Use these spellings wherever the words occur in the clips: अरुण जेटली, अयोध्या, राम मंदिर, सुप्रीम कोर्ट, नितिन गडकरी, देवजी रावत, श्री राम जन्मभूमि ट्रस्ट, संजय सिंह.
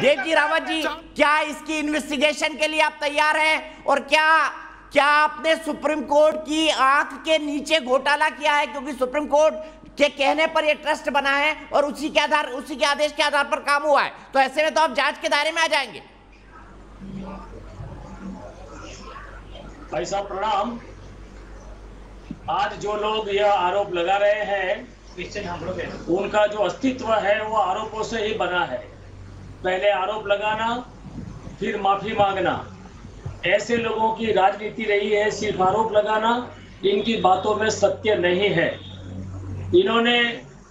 देवजी रावत जी, क्या इसकी इन्वेस्टिगेशन के लिए आप तैयार हैं और क्या आपने सुप्रीम कोर्ट की आंख के नीचे घोटाला किया है, क्योंकि सुप्रीम कोर्ट के कहने पर यह ट्रस्ट बना है और उसी के आदेश के आधार पर काम हुआ है, तो ऐसे में तो आप जांच के दायरे में आ जाएंगे। भाई साहब प्रणाम। आज जो लोग यह आरोप लगा रहे हैं उनका जो अस्तित्व है वो आरोपों से ही बना है। पहले आरोप लगाना फिर माफी मांगना, ऐसे लोगों की राजनीति रही है। सिर्फ आरोप लगाना, इनकी बातों में सत्य नहीं है। इन्होंने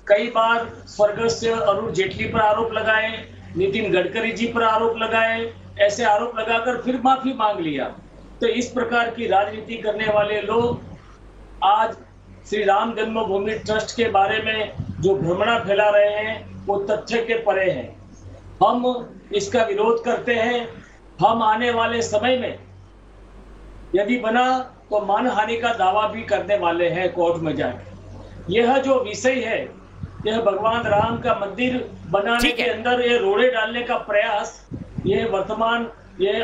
कई बार स्वर्गस्थ अरुण जेटली पर आरोप लगाए, नितिन गडकरी जी पर आरोप लगाए, ऐसे आरोप लगाकर फिर माफी मांग लिया। तो इस प्रकार की राजनीति करने वाले लोग आज श्री राम जन्मभूमि ट्रस्ट के बारे में जो भ्रमणा फैला रहे हैं वो तथ्य के परे हैं। हम इसका विरोध करते हैं। हम आने वाले समय में यदि बना तो मानहानि का दावा भी करने वाले हैं कोर्ट में जाकर। यह जो विषय है, यह भगवान राम का मंदिर बनाने के अंदर यह रोड़े डालने का प्रयास, यह वर्तमान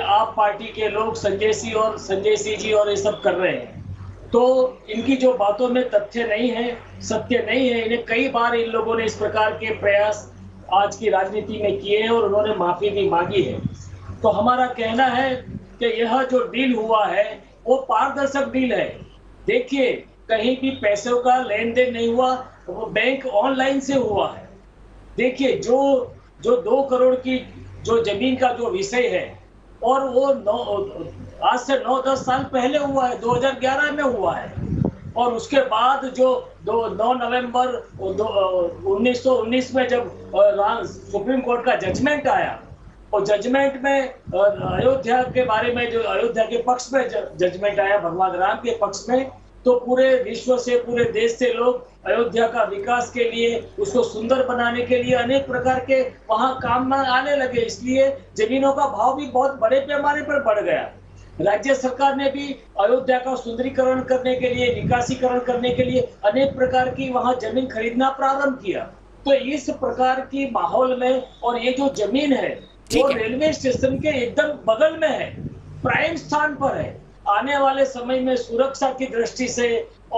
आप पार्टी के लोग संजय सिंह जी और ये सब कर रहे हैं। तो इनकी जो बातों में तथ्य नहीं है, सत्य नहीं है। इन्हें कई बार इन लोगों ने इस प्रकार के प्रयास आज की राजनीति में किए हैं और उन्होंने माफी भी मांगी है। तो हमारा कहना है कि यह जो डील हुआ है वो पारदर्शक डील है। देखिए, कहीं भी पैसों का लेन देन नहीं हुआ, वो बैंक ऑनलाइन से हुआ है। देखिए, जो 2 करोड़ की जो जमीन का जो विषय है, और वो आज से 9-10 साल पहले हुआ है, 2011 में हुआ है। और उसके बाद जो 9 नवंबर 1919 में जब सुप्रीम कोर्ट का जजमेंट आया, और जजमेंट में अयोध्या के बारे में, जो अयोध्या के पक्ष में जजमेंट आया, भगवान राम के पक्ष में, तो पूरे विश्व से, पूरे देश से लोग अयोध्या का विकास के लिए, उसको सुंदर बनाने के लिए अनेक प्रकार के वहां काम में आने लगे। इसलिए जमीनों का भाव भी बहुत बड़े पैमाने पर बढ़ गया। राज्य सरकार ने भी अयोध्या का सुंदरीकरण करने के लिए, विकासीकरण करने के लिए अनेक प्रकार की वहां जमीन खरीदना प्रारंभ किया। तो इस प्रकार की माहौल में, और ये जो जमीन है वो रेलवे स्टेशन के एकदम बगल में है, प्राइम स्थान पर है। आने वाले समय में सुरक्षा की दृष्टि से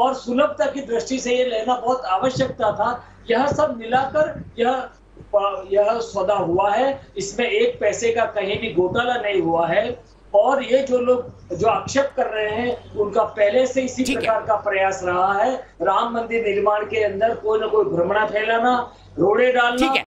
और सुलभता की दृष्टि से ये लेना बहुत आवश्यकता था। यह सब मिलाकर यह सौदा हुआ है। इसमें एक पैसे का कहीं भी घोटाला नहीं हुआ है। और ये जो लोग जो आक्षेप कर रहे हैं, उनका पहले से इसी प्रकार का प्रयास रहा है। राम मंदिर निर्माण के अंदर कोई ना कोई भ्रमणा फैलाना, रोड़े डालना।